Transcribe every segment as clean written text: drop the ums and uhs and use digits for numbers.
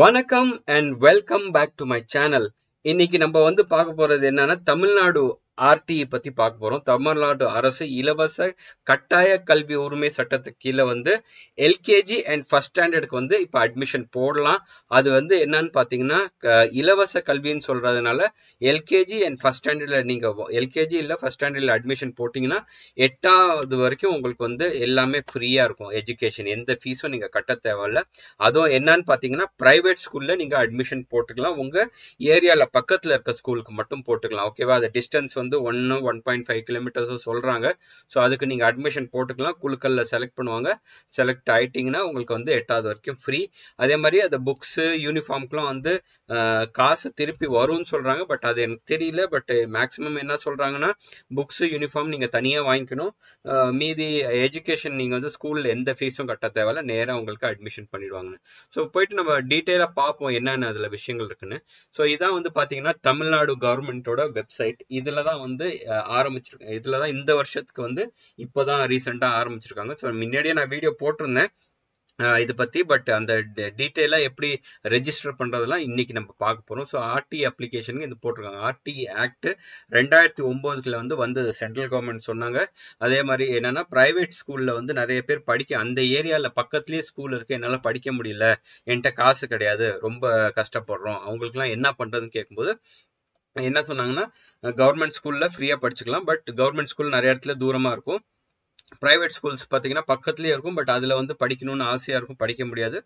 வணக்கம் and welcome back to my channel. இன்னைக்கு நம்ம வந்து பார்க்க போறது என்னன்னா தமிழ்நாடு RTE பத்தி பார்க்க போறோம். தமிழ்நாடு அரசு இலவச கட்டாய கல்வி உரிமை சட்டத்துக்கு கீழ வந்து LKG and first standardக்கு வந்து இப்ப அட்மிஷன் போடலாம். அது வந்து என்னன்னு பாத்தீங்கன்னா இலவச கல்வின்னு சொல்றதுனால LKG and first standardல நீங்க LKG இல்ல first standardல அட்மிஷன் போட்டீங்கன்னா 8வது வரைக்கும் உங்களுக்கு வந்து எல்லாமே ஃப்ரீயா இருக்கும். எஜுகேஷன் எந்த ஃபீஸும் நீங்க கட்ட தேவையில்ல. அதுவும் என்னன்னு பாத்தீங்கன்னா பிரைவேட் ஸ்கூல்ல நீங்க அட்மிஷன் போட்டுக்கலாம். உங்க ஏரியால பக்கத்துல இருக்க ஸ்கூலுக்கு மட்டும் போட்டுக்கலாம். ஓகேவா? அது டிஸ்டன்ஸ் 1.5 கிலோமீட்டர்ஸ் சொல்றாங்க. சோ அதுக்கு நீங்க அட்மிஷன் போட்டுக்கலாம். குலுக்கல்ல செலக்ட் பண்ணுவாங்க. செலக்ட் ஆயிட்டீங்கன்னா உங்களுக்கு வந்து 8வது வரைக்கும் ஃப்ரீ. அதே மாதிரி அந்த புக்ஸ் யூனிஃபார்ம்க்குலாம் வந்து காசு திருப்பி வரும்னு சொல்றாங்க. பட் அது எனக்கு தெரியல. பட் மேக்ஸிமம் என்ன சொல்றாங்கன்னா புக்ஸ் யூனிஃபார்ம் நீங்க தனியா வாங்கிக்கணும். மீதி எஜுகேஷன் நீங்க வந்து ஸ்கூல்ல எந்த ஃபீஸும் கட்ட தேவையில்ல. நேரா உங்களுக்கு அட்மிஷன் பண்ணிடுவாங்க. சோ போயிட்டு நம்ம டீடைலா பார்ப்போம் என்னென்ன அதுல விஷயங்கள் இருக்குன்னு. சோ இதான் வந்து பாத்தீங்கன்னா தமிழ்நாடு கவர்மெண்டோட வெப்சைட். இதுல தான் வந்து ஆரம்பிச்சிருக்காங்க. இதுல தான் இந்த வருஷத்துக்கு வந்து இப்பதான் ரீசெண்டா ஆரம்பிச்சிருக்காங்க. சோ முன்னாடியே நான் வீடியோ போட்டிருந்தேன் இது பத்தி. பட் அந்த டீட்டெயிலா எப்படி ரெஜிஸ்டர் பண்றதெல்லாம் இன்னைக்கு நம்ம பார்க்க போறோம். ஸோ ஆர்டி அப்ளிகேஷனுக்கு இது போட்டிருக்காங்க. ஆர்டி ஆக்ட் 2009 வந்து வந்தது. சென்ட்ரல் கவர்மெண்ட் சொன்னாங்க. அதே மாதிரி என்னன்னா பிரைவேட் ஸ்கூல்ல வந்து நிறைய பேர் படிக்க அந்த ஏரியால பக்கத்துலயே ஸ்கூல் இருக்கு, என்னால படிக்க முடியல, என்கிட்ட காசு கிடையாது, ரொம்ப கஷ்டப்படுறோம், அவங்களுக்கு எல்லாம் என்ன பண்றதுன்னு கேட்கும்போது என்ன சொன்னாங்கன்னா கவர்மெண்ட் ஸ்கூல்ல ஃப்ரீயா படிச்சுக்கலாம். பட் கவர்மெண்ட் ஸ்கூல் நிறைய இடத்துல தூரமா இருக்கும். பிரைவேட் ஸ்கூல்ஸ் பாத்தீங்கன்னா பக்கத்துலயே இருக்கும். பட் அதுல வந்து படிக்கணும்னு ஆசையா இருக்கும், படிக்க முடியாது.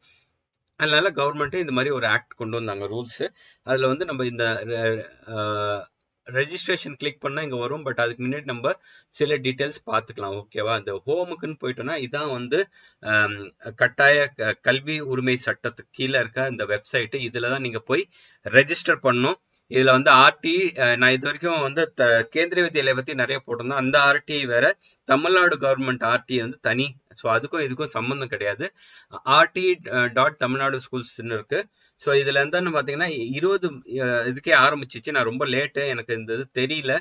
அதனால கவர்மெண்ட்டும் இந்த மாதிரி ஒரு ஆக்ட் கொண்டு வந்தாங்க, ரூல்ஸ். அதுல வந்து நம்ம இந்த ரெஜிஸ்ட்ரேஷன் கிளிக் பண்ணா இங்க வரும். பட் அதுக்கு முன்னாடி நம்ம சில டீடைல்ஸ் பார்த்துக்கலாம். ஓகேவா? இந்த ஹோமுக்குன்னு போயிட்டோம்னா இதான் வந்து கட்டாய கல்வி உரிமை சட்டத்துக்கு கீழே இருக்க இந்த வெப்சைட். இதுலதான் நீங்க போய் ரெஜிஸ்டர் பண்ணணும். இதுல வந்து ஆர்டி நான் இது வரைக்கும் வந்து கேந்திரிய வித்யாலய பத்தி நிறைய போட்டிருந்தேன். அந்த ஆர்டி வேற, தமிழ்நாடு கவர்மெண்ட் ஆர்டி வந்து தனி. ஸோ அதுக்கும் இதுக்கும் சம்பந்தம் கிடையாது. RTE.tamilnadu ஸ்கூல்ஸ்ன்னு இருக்கு. ஸோ இதுல இருந்தான்னு பாத்தீங்கன்னா 20 இதுக்கே ஆரம்பிச்சிச்சு. நான் ரொம்ப லேட்டு, எனக்கு இந்த இது தெரியல,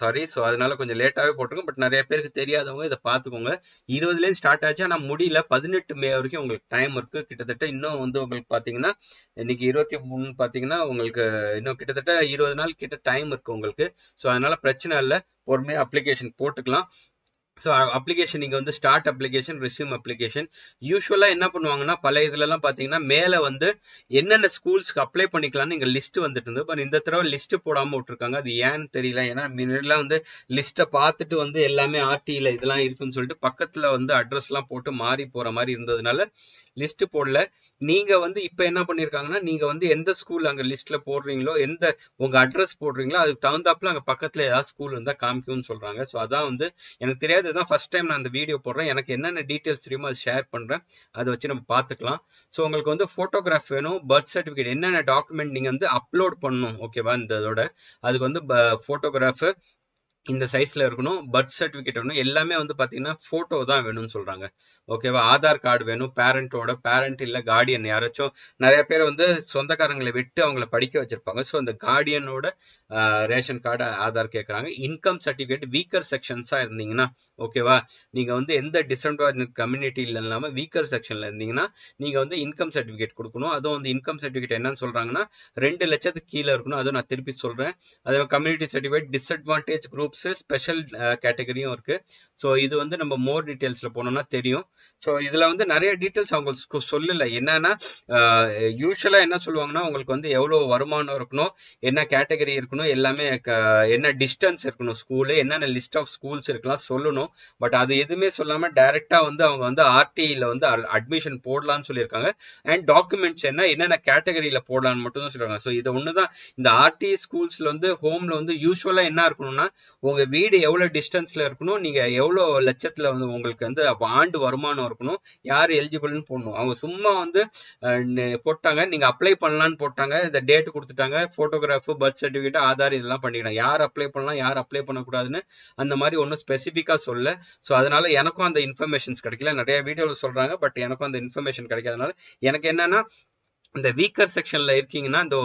சாரி. ஸோ அதனால கொஞ்சம் லேட்டாவே போட்டிருக்கோம். பட் நிறைய பேருக்கு தெரியாதவங்க இதை பார்த்துக்கோங்க. 20லேயும் ஸ்டார்ட் ஆச்சு, ஆனால் முடியல. 18 மே வரைக்கும் உங்களுக்கு டைம் இருக்கு. கிட்டத்தட்ட இன்னும் வந்து உங்களுக்கு பார்த்தீங்கன்னா இன்னைக்கு 23 பார்த்தீங்கன்னா உங்களுக்கு இன்னும் கிட்டத்தட்ட 20 நாள் கிட்ட டைம் இருக்கு உங்களுக்கு. ஸோ அதனால பிரச்சனை இல்லை, பொறுமையாக அப்ளிகேஷன் போட்டுக்கலாம். ஸோ அப்ளிகேஷன் இங்கே வந்து ஸ்டார்ட் அப்ளிகேஷன், ரெஸ்யூம் அப்ளிகேஷன். யூஸ்வலாக என்ன பண்ணுவாங்கன்னா பல இதுலலாம் பார்த்தீங்கன்னா மேலே வந்து என்னென்ன ஸ்கூல்ஸ்க்கு அப்ளை பண்ணிக்கலாம்னு இங்கே லிஸ்ட் வந்துட்டு இருந்தது. பட் இந்த தடவை லிஸ்ட் போடாமல் விட்டுருக்காங்க. அது ஏன்னு தெரியல. ஏன்னா முன்னாடிலாம் வந்து லிஸ்ட்டை பார்த்துட்டு வந்து எல்லாமே ஆர்டியில் இதெல்லாம் இருக்குன்னு சொல்லிட்டு பக்கத்தில் வந்து அட்ரஸ்லாம் போட்டு மாறி போகிற மாதிரி இருந்ததுனால லிஸ்ட் போடல. நீங்க வந்து இப்ப என்ன பண்ணிருக்காங்கன்னா நீங்க வந்து எந்த ஸ்கூல் அங்க லிஸ்ட்ல போடுறீங்களோ, எந்த உங்க அட்ரஸ் போடுறீங்களோ அதுக்கு தகுந்தாப்புல அங்க பக்கத்துல ஏதாவது ஸ்கூல் இருந்தா காமிக்கும்னு சொல்றாங்க. சோ அதான் வந்து எனக்கு தெரியாது. இதான் ஃபர்ஸ்ட் டைம் நான் அந்த வீடியோ போடுறேன். எனக்கு என்னென்ன டீடைல்ஸ் தெரியுமோ அதை ஷேர் பண்றேன். அதை வச்சு நம்ம பாத்துக்கலாம். சோ உங்களுக்கு வந்து போட்டோகிராஃப் வேணும், பர்த் சர்டிபிகேட், என்னென்ன டாக்குமெண்ட் நீங்க வந்து அப்லோட் பண்ணணும். ஓகேவா? இந்த இதோட அதுக்கு வந்து போட்டோகிராஃப் இந்த சைஸ்ல இருக்கணும், பர்த் சர்டிபிகேட் வேணும், எல்லாமே வந்து பாத்தீங்கன்னா போட்டோ தான் வேணும்னு சொல்றாங்க. ஓகேவா? ஆதார் கார்டு வேணும், பேரண்டோட, பேரண்ட் இல்ல கார்டியன் யாராச்சும். நிறைய பேர் வந்து சொந்தக்காரங்களை விட்டு அவங்கள படிக்க வச்சிருப்பாங்க. ஸோ அந்த கார்டியனோட ரேஷன் கார்டு, ஆதார் கேட்கறாங்க. இன்கம் சர்டிபிகேட், வீக்கர் செக்ஷன்ஸா இருந்தீங்கன்னா, ஓகேவா, நீங்க வந்து எந்த டிஸ்அட்வான்டேஜ் கம்யூனிட்டியில இல்லாம வீக்கர் செக்ஷன்ல இருந்தீங்கன்னா நீங்க வந்து இன்கம் சர்டிபிகேட் கொடுக்கணும். அதுவும் வந்து இன்கம் சர்டிபிகேட் என்னன்னு சொல்றாங்கன்னா 2 லட்சத்துக்கு கீழே இருக்கணும். அதுவும் நான் திருப்பி சொல்றேன். அதே community certificate, disadvantage group, special கேட்டகரியும் இருக்கு. சோ இது வந்து நம்ம மோர் டீடைல்ஸ்ல போனோம்னா தெரியும். சோ இதுல வந்து நிறைய டீடைல்ஸ் அவங்களுக்கு சொல்லல. என்னன்னா யூஷுவலா என்ன சொல்லுவாங்கன்னா உங்களுக்கு வந்து எவ்வளவு வருமானம் இருக்கணும், என்ன கேட்டகரி இருக்கணும், எல்லாமே என்ன டிஸ்டன்ஸ் இருக்கணும், ஸ்கூலு என்னென்ன லிஸ்ட் ஆஃப் ஸ்கூல்ஸ் இருக்கலாம் சொல்லணும். பட் அது எதுவுமே சொல்லாம டைரக்டா வந்து அவங்க வந்து ஆர்டிஇல வந்து அட்மிஷன் போடலாம்னு சொல்லியிருக்காங்க. அண்ட் டாக்குமெண்ட்ஸ் என்ன, என்னென்ன கேட்டகரியில போடலாம்னு மட்டும் தான் சொல்றாங்க. சோ இது ஒண்ணுதான். இந்த ஆர்டிஇ ஸ்கூல்ஸ்ல வந்து ஹோம்ல வந்து யூஸ்வலா என்ன இருக்கணும்னா உங்க வீடு எவ்வளவு டிஸ்டன்ஸ்ல இருக்கணும், நீங்க எவ்வளவு லட்சத்துல வந்து உங்களுக்கு வந்து ஆண்டு வருமானம் இருக்கணும், யாரு எலிஜிபிள்னு போடணும். அவங்க சும்மா வந்து போட்டாங்க, நீங்க அப்ளை பண்ணலான்னு போட்டாங்க, இந்த டேட் கொடுத்துட்டாங்க, போட்டோகிராஃப், பர்த் சர்டிபிகேட், ஆதார், இதெல்லாம் பண்ணிக்கலாம். யார் அப்ளை பண்ணலாம், யார் அப்ளை பண்ணக்கூடாதுன்னு அந்த மாதிரி ஒன்றும் ஸ்பெசிஃபிக்கா சொல்ல. ஸோ அதனால எனக்கும் அந்த இன்ஃபர்மேஷன்ஸ் கிடைக்கல. நிறைய வீடியோல சொல்றாங்க, பட் எனக்கும் அந்த இன்ஃபர்மேஷன் கிடைக்காதனால எனக்கு என்னன்னா the weaker section la irkingna ndo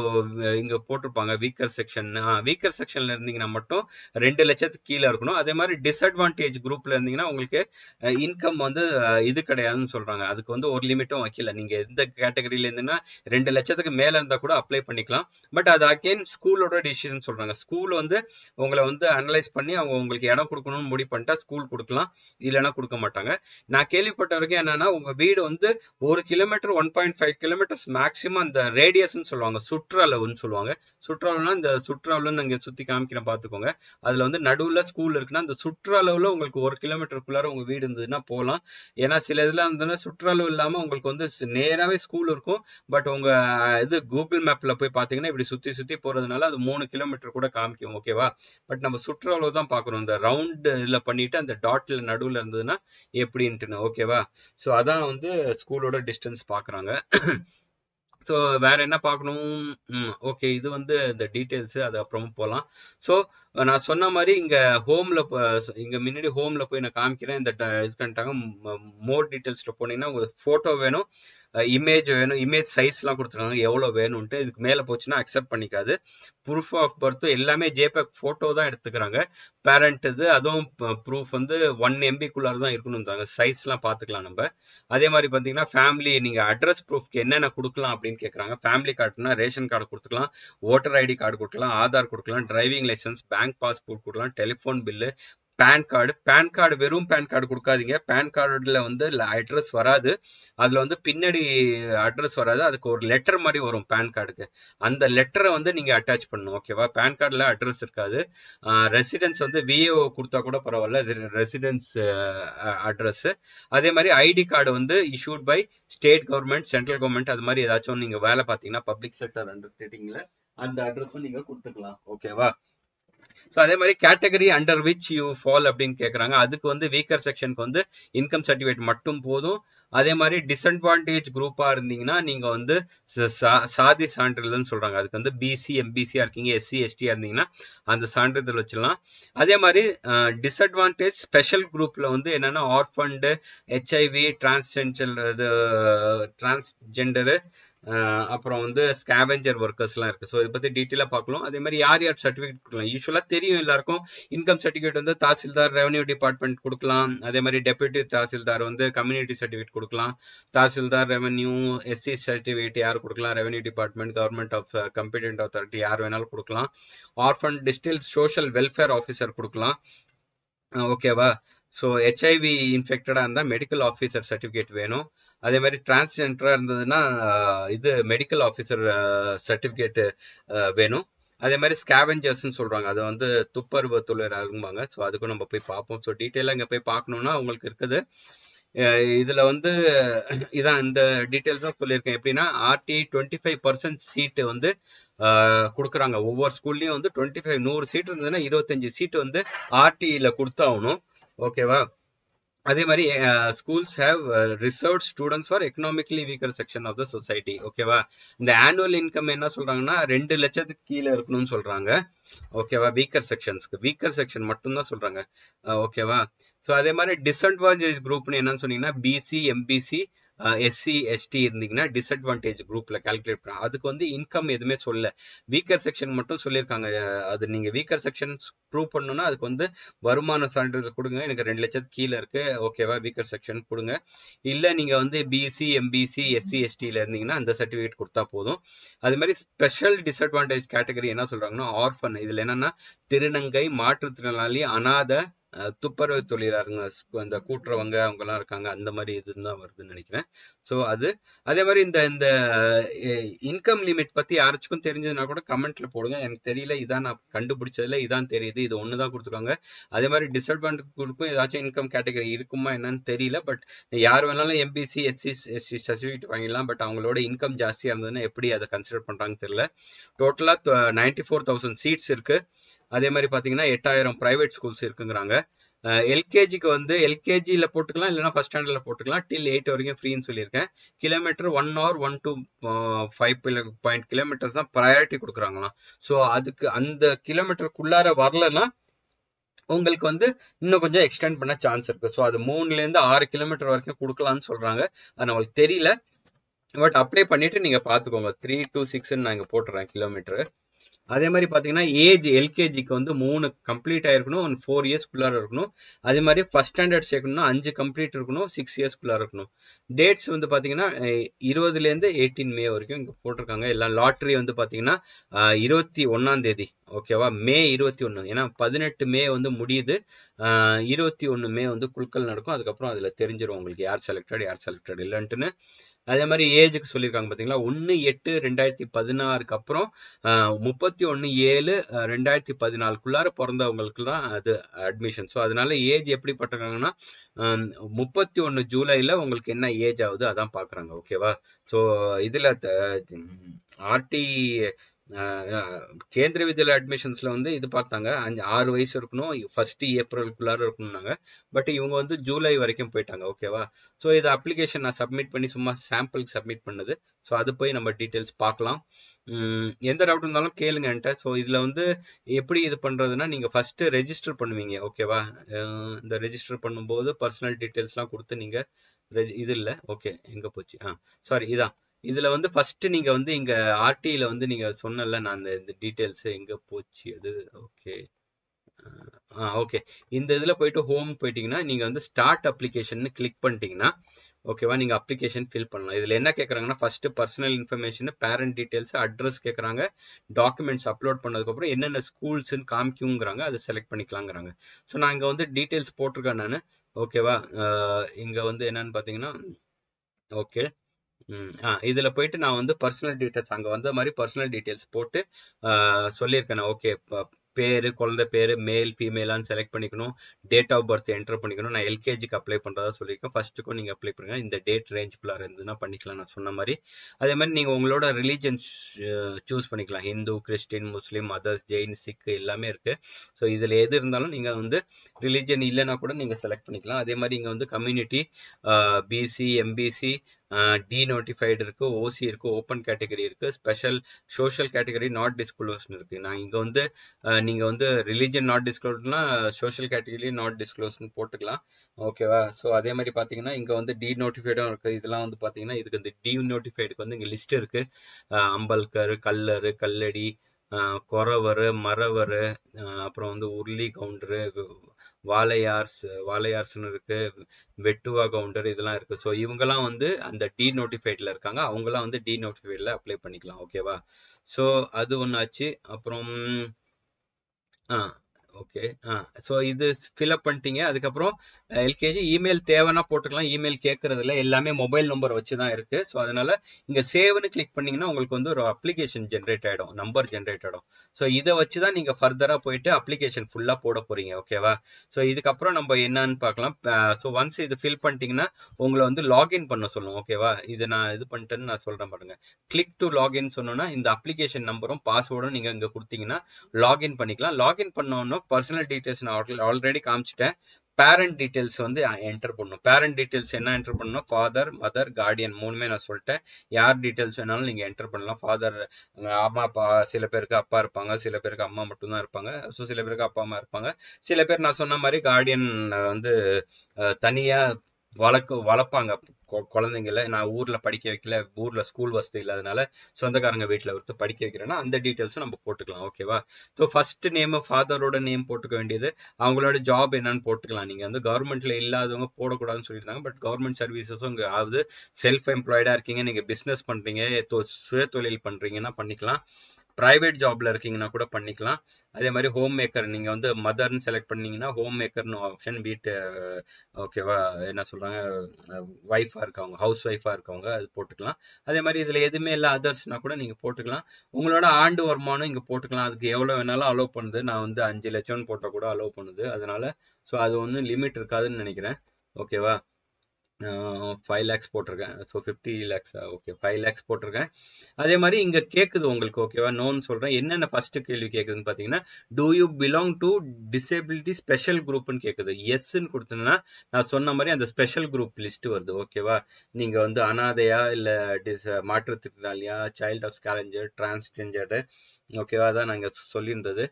inga potrupanga weaker section la irndinga mattum 2 lakshath keela irukanum adhe mari disadvantage group la irndinga ungalku income vandu idu kedaiyadnu solranga adukku vandu or limitum vakila neenga endha category la irndina 2 lakshathukku mela irundha kuda apply pannikalam but adu again school oda decision solranga school vandu ungala vandu analyze panni avanga ungalku edam kudukanum mudi panta school kudukalam illana kuduka mattaanga na kelvi patta varaiku enna na unga veedu vandu 1 km 1.5 km max maximum the radius nu சொல்வாங்க சுற்றளவுன்னு சொல்வாங்க சுற்றளவுனா இந்த சுற்றளவுல அங்க சுத்தி காமிக்கிற பாத்துக்கோங்க அதுல வந்து நடுவுல ஸ்கூல் இருக்குனா அந்த சுற்றளவுல உங்களுக்கு 1 கிலோமீட்டருக்குள்ளார உங்க வீடு இருந்ததுன்னா போலாம் ஏனா சில இதெல்லாம் இருந்தனா சுற்றளவு இல்லாம உங்களுக்கு வந்து நேராவே ஸ்கூல் இருக்கும் பட் உங்க இது கூகுள் மேப்ல போய் பாத்தீங்கன்னா இப்படி சுத்தி சுத்தி போறதுனால அது 3 கிலோமீட்டர் கூட காமிக்கும் ஓகேவா பட் நம்ம சுற்றளவு தான் பார்க்கறோம் இந்த ரவுண்ட் இல்ல பண்ணிட்டு அந்த டாட்ல நடுவுல இருந்ததுன்னா எப்படின்னு ஓகேவா சோ அதான் வந்து ஸ்கூலோட டிஸ்டன்ஸ் பார்க்கறாங்க so வேற என்ன பார்க்கணும் ஓகே இது வந்து the details அது அப்புறம் போலாம் so நான் சொன்ன மாதிரி இங்க ஹோம்ல இங்க முன்னாடி ஹோம்ல போய் நான் காமிக்கிறேன் இந்த இது பண்ணிட்டாங்க மோர் டீடைல்ஸ்ல போனீங்கன்னா உங்களுக்கு போட்டோ வேணும் image size எல்லாம் கொடுத்துறாங்க எவ்வளவு வேணும்னு இதுக்கு மேல போச்சுனா அக்செப்ட் பண்ணிக்காது proof of birth எல்லாமே JPEG போட்டோ தான் எடுத்துக்கறாங்க parent இது அதுவும் proof வந்து 1 MB குள்ளார தான் இருக்கணும்ன்றாங்க சைஸ்லாம் பாத்துக்கலாம் நம்ம அதே மாதிரி பாத்தீங்கன்னா family நீங்க address proof க்கு என்னென்ன கொடுக்கலாம் அப்படினு கேக்குறாங்க family cardனா ரேஷன் கார்டு கொடுத்துக்கலாம் voter id கார்டு கொடுக்கலாம் ஆதார் கொடுக்கலாம் டிரைவிங் லைசென்ஸ் பேங்க் பாஸ்போர்ட் கொடுக்கலாம் டெலிபோன் பில் PAN card வெறும் PAN card கொடுக்காதீங்க PAN cardல வந்து address வராது அதுல வந்து பின்னாடி address வராது அதுக்கு ஒரு லெட்டர் மாதிரி வரும் PAN cardக்கு அந்த லெட்டரை வந்து நீங்க அட்டாச் பண்ணனும் ஓகேவா PAN cardல address இருக்காது residence வந்து VAO கொடுத்தா கூட பரவாயில்லை residence address அதே மாதிரி ID card வந்து issued by state government central government அது மாதிரி ஏதாச்சும் நீங்க வேலை பாத்தீங்கன்னா public sector undertakingல அந்த address-உம் நீங்க கொடுத்துக்கலாம் ஓகேவா So அதே மாதிரி category under which you fall அப்படினு கேக்குறாங்க அதுக்கு வந்து weaker section க்கு வந்து income certificate மட்டும் போதும் அதே மாதிரி disadvantage group ஆ இருந்தீங்கன்னா நீங்க வந்து சாதி சான்றிதழ்னு சொல்றாங்க அதுக்கு வந்து BC MBC இருக்கீங்க SC ST இருந்தீங்கன்னா அந்த சான்றிதழ் வச்சிரலாம் அதே மாதிரி disadvantage special groupல வந்து என்னன்னா orphaned HIV transgender அப்புறம் வந்து ஸ்கேவெஞ்சர் வர்க்கர்ஸ்லாம் இருக்கு சோ இத பத்தி டீடைலா பார்க்கலாம் அதே மாதிரி யார் சர்டிபிகேட் கொடுக்கலாம் யூசுவலா தெரியும் எல்லாருக்கும் இன்கம் சர்டிபிகேட் வந்து தாசில்தார் ரெவென்யூ டிபார்ட்மென்ட் கொடுக்கலாம் அதே மாதிரி டெப்யூட்டி தாசில்தார் வந்து கம்யூனிட்டி சர்டிபிகேட் கொடுக்கலாம் தாசில்தார் ரெவென்யூ SC சர்டிபிகேட் யார் கொடுக்கலாம் revenue department government of competent authority யார் வேணாலும் கொடுக்கலாம் orphan district social welfare officer கொடுக்கலாம் ஓகேவா சோ HIV infected ஆ இருந்தா medical officer certificate வேணும் அதே மாதிரி டிரான்ஸ்ஜெண்டரா இருந்ததுன்னா இது medical officer certificate வேணும் அதே மாதிரி scavengers னு சொல்றாங்க அது வந்து துப்பர்வு தொழிலாளர்ங்கபாங்க சோ அதுக்கு நம்ம போய் பாப்போம் சோ டீடைலா இங்க போய் பார்க்கணும்னா உங்களுக்கு இருக்குது இதுல வந்து இதான் இந்த டீடைல்ஸா சொல்லிருக்கேன் எப்படின்னா RTI 25% சீட் வந்து கொடுக்கறாங்க ஒவ்வொரு ஸ்கூல்லயும் வந்து 100 சீட் இருந்ததுன்னா 25 சீட் வந்து RTI ல கொடுத்தாவணும் ஓகேவா அதே மாதிரி schools have reserved students for economically weaker section of the society ஓகேவா இந்த annual income என்ன சொல்றாங்கன்னா 2 லட்சத்துக்கு கீழ இருக்கணும்னு சொல்றாங்க ஓகேவா weaker sectionsக்கு weaker section மட்டும் தான் சொல்றாங்க ஓகேவா சோ அதே மாதிரி disadvantage groupனு என்னன்னு சொன்னீங்கன்னா BC MBC SC ST இருந்தீங்கன்னா disadvantage groupல கால்குலேட் பண்ணா அதுக்கு வந்து இன்கம் எதுமே சொல்லல weaker section மட்டும் சொல்லிருக்காங்க அது நீங்க weaker section ப்ரூவ் பண்ணனும்னா அதுக்கு வந்து வருமான சான்றிதழ் கொடுங்க எனக்கு 2 லட்சம் கீழ இருக்கு ஓகேவா weaker section கொடுங்க இல்ல நீங்க வந்து BC MBC SC ST ல இருந்தீங்கன்னா அந்த சர்டிபிகேட் கொடுத்தா போதும் அதே மாதிரி ஸ்பெஷல் disadvantage category என்ன சொல்றாங்கன்னா orphan இதுல என்னன்னா திருநங்கை மாற்றுத்திறனாளி அனாதை துப்பரவு தொழிலாளர்கள் அந்த கூற்றவங்க அவங்கலாம் இருக்காங்க அந்த மாதிரி இதுன்னு தான் வருதுன்னு நினைக்கிறேன் சோ அது அதே மாதிரி இந்த இன்கம் லிமிட் பத்தி யாருக்கும் தெரிஞ்சதுனா கூட கமெண்ட்ல போடுங்க எனக்கு தெரியல இதான் நான் கண்டுபிடிச்சதுல இதான் தெரியுது இது ஒண்ணு தான் கொடுத்துருக்காங்க அதே மாதிரி டிஸ்அட்வான்டேஜ் குரூப்புக்கு ஏதாச்சும் இன்கம் கேட்டகரி இருக்குமா என்னன்னு தெரியல பட் யார் வேணாலும் MBC SC ST சர்டிபிகேட் வாங்கிடலாம் பட் அவங்களோட இன்கம் ஜாஸ்தியா இருந்ததுன்னா எப்படி அதை கன்சிடர் பண்றாங்கன்னு தெரியல டோட்டலா 94,000 சீட்ஸ் இருக்கு அதே மாதிரி பாத்தீங்கன்னா 8000 பிரைவேட் ஸ்கூல்ஸ் இருக்குங்கறாங்க LKGக்கு வந்து LKG ல போட்டுக்கலாம் இல்லனா ஃபர்ஸ்ட் ஸ்டாண்டர்ட்ல போட்டுக்கலாம் till 8 வரைக்கும் ஃப்ரீ ன்னு சொல்லிருக்கேன் கிலோமீட்டர் 1 or 1 to 5 கிலோமீட்டர்ஸ் தான் பிரையாரிட்டி கொடுக்கறாங்கலாம் சோ அதுக்கு அந்த கிலோமீட்டருக்குள்ளார வரலனா உங்களுக்கு வந்து இன்னும் கொஞ்சம் எக்ஸ்டெண்ட் பண்ண சான்ஸ் இருக்கு சோ அது 3 ல இருந்து 6 கிலோமீட்டர் வரைக்கும் கொடுக்கலாம்னு சொல்றாங்க அது நமக்கு தெரியல பட் அப்ளை பண்ணிட்டு நீங்க பாத்துக்கோங்க 3 to 6 நாங்க போட்டுறேன் கிலோமீட்டர். அதே மாதிரி பாத்தீங்கன்னா ஏஜ் எல்கேஜிக்கு வந்து 3 கம்ப்ளீட் ஆயிருக்கணும், 4 இயர்ஸ்குள்ளார இருக்கணும். அதே மாதிரி ஃபர்ஸ்ட் ஸ்டாண்டர்ட் சேர்க்கணும்னா 5 கம்ப்ளீட் இருக்கணும், 6 இயர்ஸ்குள்ளார இருக்கணும். டேட்ஸ் வந்து பாத்தீங்கன்னா 20ல இருந்து 18 மே வரைக்கும் இங்க போட்டிருக்காங்க. எல்லாம் லாட்டரி வந்து பாத்தீங்கன்னா 21ஆம் தேதி, ஓகேவா, மே 21. ஏன்னா 18 மே வந்து முடியுது, 21 மே வந்து குழுக்கள் நடக்கும். அதுக்கப்புறம் அதுல தெரிஞ்சிடும் உங்களுக்கு யார் செலக்டட் யார் செலக்டட் இல்லைன்ட்டுன்னு. அதே மாதிரி ஏஜுக்கு சொல்லியிருக்காங்க பாத்தீங்களா 1/8/2016க்கு அப்புறம் 31/7/2014 பிறந்தவங்களுக்கு தான் அது அட்மிஷன். ஸோ அதனால ஏஜ் எப்படி பட்டிருக்காங்கன்னா 31 ஜூலைல உங்களுக்கு என்ன ஏஜ் ஆகுது அதான் பாக்குறாங்க, ஓகேவா. ஸோ இதுல ஆர்டி கேந்திர வித்யாலயா அட்மிஷன்ஸ்ல வந்து இது பார்த்தாங்க 6 வயசு இருக்கணும், 1 ஏப்ரலுக்குள்ளார இருக்கணும்னாங்க. பட் இவங்க வந்து ஜூலை வரைக்கும் போயிட்டாங்க, ஓகேவா. ஸோ இது அப்ளிகேஷன் நான் சப்மிட் பண்ணி சும்மா சாம்பிளுக்கு சப்மிட் பண்ணது. ஸோ அது போய் நம்ம டீட்டெயில்ஸ் பார்க்கலாம். எந்த டவுட் இருந்தாலும் கேளுங்க என்கிட்ட. ஸோ இதுல வந்து எப்படி இது பண்றதுன்னா நீங்க ஃபர்ஸ்ட் ரெஜிஸ்டர் பண்ணுவீங்க, ஓகேவா. இந்த ரெஜிஸ்டர் பண்ணும்போது பர்சனல் டீட்டெயில்ஸ் எல்லாம் கொடுத்து நீங்க இது இல்ல, ஓகே எங்க போச்சு, சாரி இதான். இதுல வந்து ஃபர்ஸ்ட் நீங்க வந்து இங்க ஆர்டில வந்து நீங்க சொன்னல நான் இந்த டீடைல்ஸ் எங்க போச்சு அது, ஓகே ஓகே. இந்த இதுல போயிட்டு ஹோம் போயிட்டீங்கன்னா நீங்க வந்து ஸ்டார்ட் அப்ளிகேஷன் கிளிக் பண்ணிட்டீங்கன்னா ஓகேவா நீங்க அப்ளிகேஷன் ஃபில் பண்ணலாம். இதுல என்ன கேக்குறாங்கன்னா first personal information, parent details, address கேக்குறாங்க, டாக்குமெண்ட்ஸ் அப்லோட் பண்ணதுக்கு அப்புறம் என்னென்ன ஸ்கூல்ஸ்ன்னு காமிக்குங்கிறாங்க, அதை செலக்ட் பண்ணிக்கலாங்கிறாங்க. ஸோ நான் இங்க வந்து டீடைல்ஸ் போட்டிருக்கேன் நான், ஓகேவா. இங்க வந்து என்னன்னு பாத்தீங்கன்னா ஓகே இதுல போயிட்டு நான் வந்து பர்சனல் டீடைல்ஸ் அங்க வந்த மாதிரி பர்சனல் டீடைல்ஸ் போட்டு சொல்லியிருக்கேன். ஓகே பேரு, குழந்தை பேரு, மேல் ஃபீமேலான்னு செலக்ட் பண்ணிக்கணும், டேட் ஆஃப் பர்த் என்டர் பண்ணிக்கணும். நான் எல்கேஜிக்கு அப்ளை பண்றதா சொல்லியிருக்கேன். ஃபர்ஸ்ட்டுக்கும் நீங்க அப்ளை பண்ணுங்க, இந்த டேட் ரேஞ்சுக்குள்ள இருந்ததுன்னா பண்ணிக்கலாம் நான் சொன்ன மாதிரி. அதே மாதிரி நீங்க உங்களோட ரிலீஜன் சூஸ் பண்ணிக்கலாம், Hindu, Christian, Muslim, others, Jain, Sikh எல்லாமே இருக்கு. ஸோ இதுல எது இருந்தாலும் நீங்க வந்து ரிலீஜன் இல்லைன்னா கூட நீங்க செலக்ட் பண்ணிக்கலாம். அதே மாதிரி இங்க வந்து கம்யூனிட்டி பிசி, எம்பிசி, டிநோட்டிஃபைடு இருக்கு, ஓசி இருக்கு, ஓப்பன் கேட்டகரி இருக்கு, ஸ்பெஷல் சோஷியல் கேட்டகரி நாட் டிஸ்க்ளோஸ்னு இருக்கு. நான் இங்க வந்து நீங்க வந்து ரிலிஜன் நாட் டிஸ்க்ளோஸ்னா சோஷியல் கேட்டகரி நாட் டிஸ்க்ளோஸ்னு போட்டுக்கலாம், ஓகேவா. ஸோ அதே மாதிரி பாத்தீங்கன்னா இங்க வந்து டிநோட்டிஃபைடும் இருக்கு. இதெல்லாம் வந்து பாத்தீங்கன்னா இதுக்கு இந்த டிநோட்டிஃபைடுக்கு வந்து இங்க லிஸ்ட் இருக்கு. அம்பல்கர், கல்லரு, கல்லடி, கொரவர், மரவர், அப்புறம் வந்து உருளி கவுண்டரு, வாலையார்ஸ்னு இருக்கு, வெட்டுவா கவுண்டர், இதெல்லாம் இருக்கு. ஸோ இவங்கெல்லாம் வந்து அந்த டி நோட்டிஃபைட்ல இருக்காங்க, அவங்கெல்லாம் வந்து டி நோட்டிஃபைட்ல அப்ளை பண்ணிக்கலாம், ஓகேவா. ஸோ அது ஒன்னாச்சு. அப்புறம் ஓகே ஸோ இது ஃபில்அப் பண்ணிட்டீங்க. அதுக்கப்புறம் எல்கேஜி இமெயில் தேவைன்னா போட்டுக்கலாம், இமெயில் கேட்கறதுல எல்லாமே மொபைல் நம்பர் வச்சுதான் இருக்கு. ஸோ அதனால இங்க சேவ்னு கிளிக் பண்ணீங்கன்னா உங்களுக்கு வந்து ஒரு அப்ளிகேஷன் ஜென்ரேட் ஆயிடும், நம்பர் ஜென்ரேட் ஆயிடும். ஸோ இதை வச்சுதான் நீங்க ஃபர்தரா போயிட்டு அப்ளிகேஷன் ஃபுல்லா போட போறீங்க, ஓகேவா. ஸோ இதுக்கப்புறம் நம்ம என்னன்னு பார்க்கலாம். ஸோ ஒன்ஸ் இது ஃபில் பண்ணிட்டீங்கன்னா உங்களை வந்து லாகின் பண்ண சொல்லுவோம், ஓகேவா. இது நான் இது பண்ணிட்டேன்னு நான் சொல்றேன் பாருங்க, கிளிக் டு லாகின் சொன்னோம்னா இந்த அப்ளிகேஷன் நம்பரும் பாஸ்வேர்டும் நீங்க இங்க கொடுத்தீங்கன்னா லாகின் பண்ணிக்கலாம். லாகின் பண்ணோம்னா பர்சனல் டீடைல்ஸ் நான் ஆல்ரெடி காமிச்சிட்டேன். பேரண்ட் டீடைல்ஸ் வந்து என்டர் பண்ணணும். பேரண்ட் டீடைல்ஸ் என்ன என்டர் பண்ணணும், ஃபாதர், மதர், கார்டியன் மூணுமே நான் சொல்லிட்டேன். யார் டீடைல்ஸ் வேணாலும் நீங்க என்டர் பண்ணலாம். ஃபாதர் அம்மா அப்பா, சில பேருக்கு அப்பா இருப்பாங்க, சில பேருக்கு அம்மா மட்டும் தான் இருப்பாங்க. ஸோ சில பேருக்கு அப்பா அம்மா இருப்பாங்க, சில பேர் நான் சொன்ன மாதிரி கார்டியன் வந்து தனியா வளர்ப்பாங்க குழந்தைங்கள. நான் ஊர்ல படிக்க வைக்கல, ஊர்ல ஸ்கூல் வசதி இல்லாதனால சொந்தக்காரங்க வீட்டுல ஒருத்து படிக்க வைக்கிறேன்னா அந்த டீடைல்ஸும் நம்ம போட்டுக்கலாம், ஓகேவா. ஸோ ஃபர்ஸ்ட் நேம் ஃபாதரோட நேம் போட்டுக்க வேண்டியது, அவங்களோட ஜாப் என்னன்னு போட்டுக்கலாம். நீங்க வந்து கவர்மெண்ட்ல இல்லாதவங்க போடக்கூடாதுன்னு சொல்லியிருந்தாங்க, பட் கவர்மெண்ட் சர்வீசஸும் இங்க ஆகுது. செல்ஃப் எம்ப்ளாய்டா இருக்கீங்க, நீங்க பிசினஸ் பண்றீங்க, சுய தொழில் பண்றீங்கன்னா பண்ணிக்கலாம். பிரைவேட் ஜாப்ல இருக்கீங்கன்னா கூட பண்ணிக்கலாம். அதே மாதிரி ஹோம் மேக்கர், நீங்க வந்து மதர்ன்னு செலக்ட் பண்ணீங்கன்னா ஹோம் மேக்கர்னு ஆப்ஷன், வீட்டு ஓகேவா என்ன சொல்றாங்க ஒய்ஃபா இருக்கவங்க, ஹவுஸ் ஒய்ஃபா இருக்கவங்க அது போட்டுக்கலாம். அதே மாதிரி இதுல எதுவுமே இல்லை அதர்ஸ்னா கூட நீங்க போட்டுக்கலாம். உங்களோட ஆண்டு வருமானம் இங்க போட்டுக்கலாம். அதுக்கு எவ்வளவு வேணாலும் அலோவ் பண்ணுது. நான் வந்து 5 லட்சம்னு போட்ட கூட அலோவ் பண்ணுது. அதனால ஸோ அது ஒன்றும் லிமிட் இருக்காதுன்னு நினைக்கிறேன், ஓகேவா. 5 lakhs போட்டிருக்கேன். ஸோ 50 lakhs, ஓகே 5 lakhs போட்டிருக்கேன். அதே மாதிரி இங்க கேக்குது உங்களுக்கு, ஓகேவா. நோன்னு சொல்றேன். என்னென்ன ஃபர்ஸ்ட் கேள்வி கேக்குதுன்னு பாத்தீங்கன்னா, do you belong to disability special குரூப்னு கேக்குது. எஸ்ன்னு கொடுத்தோம்னா நான் சொன்ன மாதிரி அந்த ஸ்பெஷல் குரூப் லிஸ்ட் வருது, ஓகேவா. நீங்க வந்து அனாதையா இல்ல மாற்றுத்திறனாளியா, சைல்ட் ஆஃப் ஸ்கேலஞ்சர், டிரான்ஸ்ஜெண்டர், ஓகேவா. அதான் நாங்க சொல்லியிருந்தது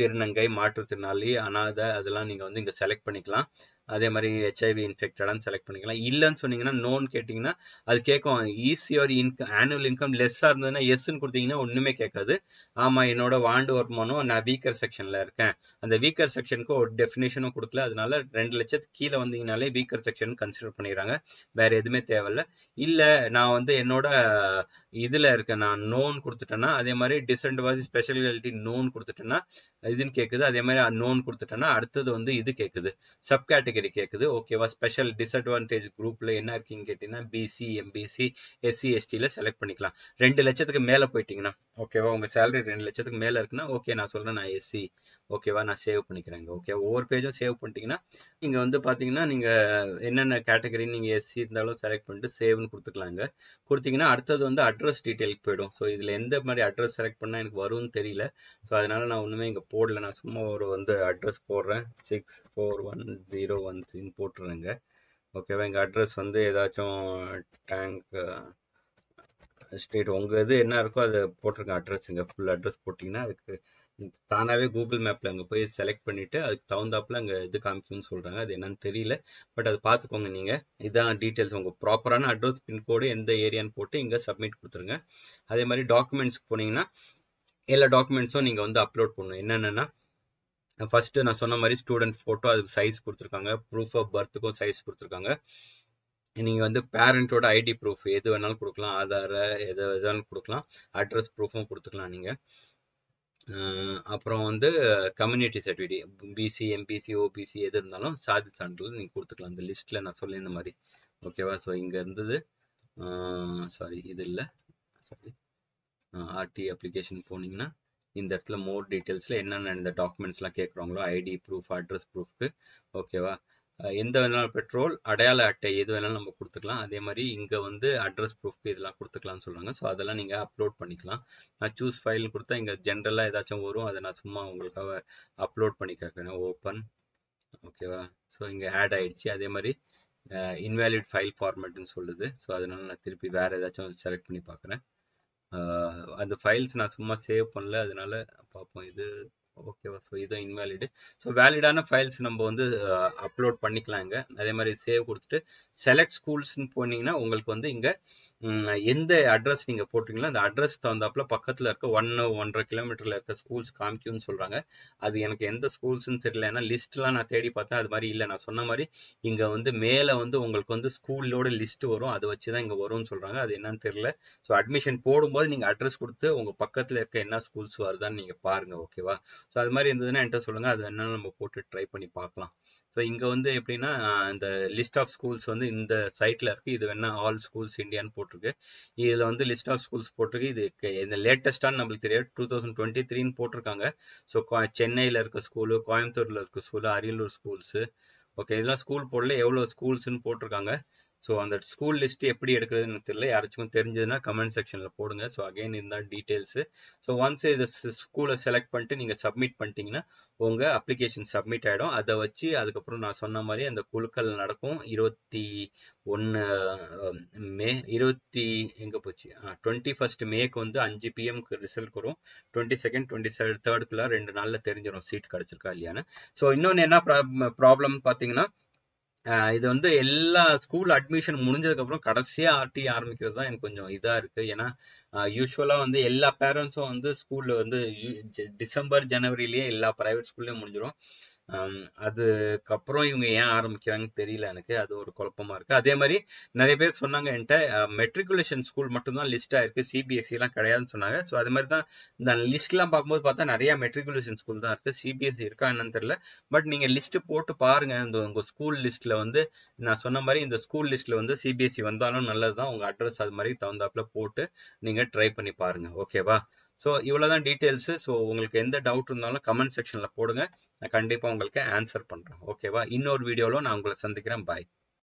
திருநங்கை, மாற்றுத்திறனாளி, அனாதை, அதெல்லாம் நீங்க வந்து இங்க செலக்ட் பண்ணிக்கலாம். அதே மாதிரி HIV infected and select பண்ணிக்கலாம் இல்லன்னு சொன்னீங்கன்னா known கேட்டிங்கனா அது கேக்கும் easy your annual income less ஆ இருந்ததுனா yes ன்னு கொடுத்தீங்கன்னா ஒண்ணுமே கேட்காது ஆமா என்னோட வாண்ட் ஹார்மோனோ நான் வீக்கர் செக்ஷன்ல இருக்கேன் அந்த வீக்கர் செக்ஷனுக்கு ஒரு டெஃபினிஷனும் கொடுக்கல அதனால 2 லட்சத்துக்கு கீழ வந்தீங்கனாலே வீக்கர் செக்ஷன் கன்சிடர் பண்ணிராங்க வேற எதுமே தேவை இல்ல நான் வந்து என்னோட இதுல இருக்க நான் known கொடுத்துட்டேனா அதே மாதிரி disadvantage specialty known கொடுத்துட்டேனா இதுன்னு கேக்குது அதே மாதிரி unknown கொடுத்துட்டேனா அடுத்து வந்து இது கேக்குது sub category Okay, was special disadvantage group la enna irukkinga BC, MBC, SC, ST la select pannikala 2 lakshathukku mela poitingna okay va unga salary 2 lakshathukku mela irukna okay na solra na SC okay va na save pannikranga okay over page save pannitingna inga vandu pathina neenga enna na category neenga SC irundalo select pannittu save nu kudutuklanga kudutingna adutha vandu address detail ku poidum so idhila endha mari address select panna enakku varunu theriyala so adanal na onnume inga podla na summa oru vandu address podren 64101 போட்டுறங்க ஓகேவா எங்க address வந்து ஏதாச்சும் tank state உங்க இது என்ன இருக்கோ அது போட்டுருங்க அட்ரஸ்ங்க ஃபுல் அட்ரஸ் போட்டிங்கனா அதுக்கு தானாவே கூகுள் மேப்ல அங்க போய் செலக்ட் பண்ணிட்டு அதுக்கு தவுந்தாப்ல அங்க இது காமிக்கும்னு சொல்றாங்க அது என்னன்னு தெரியல பட் அது பாத்துக்கோங்க நீங்க இதான் டீடைல்ஸ் உங்க ப்ராப்பரான அட்ரஸ் பின் கோட் எந்த ஏரியான்னு போட்டு இங்க சப்மிட் கொடுத்துருங்க அதே மாதிரி டாக்குமெண்ட்ஸ்க்கு போனீங்கன்னா எல்லா டாக்குமெண்ட்ஸும் நீங்க வந்து அப்லோட் பண்ணணும் என்னன்னா First, I said my student photo size proof of birth ko size நீங்க வந்து parentோட ID proof எது வேணாலும் கொடுக்கலாம் ஆதார் எது வேணாலும் கொடுக்கலாம் address proofம் கொடுத்துக்கலாம் நீங்க அப்புறம் வந்து community certificate BC MBC OBC எது இருந்தாலும் சாதி சான்றிதழ் நீங்க கொடுத்துக்கலாம் அந்த லிஸ்ட்ல நான் சொல்லின மாதிரி ஓகேவா சோ இங்க இருந்தது sorry இது இல்ல sorry RTI application போனீங்கன்னா In that more details and the documents like ID proof, address proof. Okay, in the petrol, Adala at Yedwana, they marry Inga on the address proof page la Kurtaklan Solanga, so Adalinga upload Panikla. I choose file Kurta in a general Chamuru, other Nasuma will cover upload Panika can open. Okay, so in add IDC, they marry invalid file format and sold this, so other than therapy where the select Punipakana. And the files na summa save panla adanal paapom idu okay va so idu invalid so valid ana files namba vandu upload panniklaanga adhe mari save kudutte select schools nu poningna ungalku vandu inga endha address neenga potingala and address thavandapla pakkathula irukka 1.5 km la irukka schools kaamikku nu solranga adu enakku endha schools nu theriyala ena list la na thedi paatha adu mari illa na sonna mari inga vandu mele vandu ungalku vandu school oda list varum adu vechi dhaan inga varum nu solranga adu enna nu theriyala so admission podumbodhu neenga address kuduthu unga pakkathula irukka enna schools varudhaan neenga paarunga okay va so adu mari endaduna enter solunga adu enna nama potu try panni paakalam So, இங்க வந்து எப்படினா அந்த list of schools வந்து இந்த சைட்ல இருக்கு இது என்ன ஆல் ஸ்கூல்ஸ் இந்தியான்னு போட்டுருக்கு இதுல வந்து லிஸ்ட் ஆஃப் ஸ்கூல்ஸ் போட்டுருக்கு இது இந்த லேட்டஸ்டான நமக்கு தெரியாது 2023 ன்னு போட்டுருக்காங்க சோ சென்னையில இருக்க ஸ்கூல் கோயம்புத்தூர்ல இருக்க ஸ்கூல் அரியலூர் ஸ்கூல்ஸ் ஓகே இதெல்லாம் ஸ்கூல் போர்ட்ல எவ்வளவு ஸ்கூல்ஸ் ன்னு போட்டுருக்காங்க சோ அந்த ஸ்கூல் லிஸ்ட் எப்படி எடுக்கிறதுன்னு எனக்கு தெரியல யாராச்சும் தெரிஞ்சதுன்னா கமெண்ட் செக்ஷன்ல போடுங்க சோ அகைன் இந்த டீடைல்ஸ் சோ ஒன்ஸ் இந்த ஸ்கூலை செலக்ட் பண்ணிட்டு நீங்க சப்மிட் பண்ணிட்டீங்கன்னா உங்க அப்ளிகேஷன் சப்மிட் ஆயிடும் அதை வச்சு அதுக்கு அப்புறம் நான் சொன்ன மாதிரி அந்த குலுக்கல் நடக்கும் 21 மேக்கு வந்து 5 PM க்கு ரிசல்ட் வரும் 22nd 23rd ரெண்டு நாள்ல தெரிஞ்சிரும் சீட் கிடைச்சிருக்கா இல்லையான்னு சோ இன்னொன்னு என்ன ப்ராப்ளம் பாத்தீங்கன்னா இது வந்து எல்லா ஸ்கூல் அட்மிஷன் முடிஞ்சதுக்கு அப்புறம் கடைசியா ஆர்டி ஆரம்பிக்கிறது தான் எனக்கு கொஞ்சம் இதா இருக்கு ஏன்னா யூஷுவலா வந்து எல்லா பேரண்ட்ஸும் வந்து ஸ்கூல்ல வந்து டிசம்பர் ஜனவரியிலேயே எல்லா பிரைவேட் ஸ்கூல்லயும் முடிஞ்சிடும் அதுக்கப்புறம் இவங்க ஏன் ஆரம்பிக்கிறாங்கன்னு தெரியல எனக்கு அது ஒரு குழப்பமா இருக்கு அதே மாதிரி நிறைய பேர் சொன்னாங்க என்கிட்ட மெட்ரிகுலேஷன் ஸ்கூல் மட்டும்தான் லிஸ்ட் ஆயிருக்கு சிபிஎஸ்சி எல்லாம் கிடையாதுன்னு சொன்னாங்க ஸோ அது மாதிரி தான் இந்த லிஸ்ட் எல்லாம் பார்க்கும்போது பார்த்தா நிறைய மெட்ரிகுலேஷன் ஸ்கூல் தான் இருக்கு சிபிஎஸ்சி இருக்கா என்னன்னு தெரியல பட் நீங்க லிஸ்ட் போட்டு பாருங்க இந்த உங்க ஸ்கூல் லிஸ்ட்ல வந்து நான் சொன்ன மாதிரி இந்த ஸ்கூல் லிஸ்ட்ல வந்து சிபிஎஸ்சி வந்தாலும் நல்லதுதான் உங்க அட்ரஸ் அது மாதிரி தகுந்தாப்புல போட்டு நீங்க ட்ரை பண்ணி பாருங்க ஓகேவா சோ இவ்வளவுதான் டீடைல்ஸ் சோ உங்களுக்கு எந்த டவுட் இருந்தாலும் கமெண்ட் செக்ஷன்ல போடுங்க நான் கண்டிப்பா உங்களுக்கு ஆன்சர் பண்றேன் ஓகேவா இன்னொரு வீடியோல நான் உங்களை சந்திக்கிறேன் பை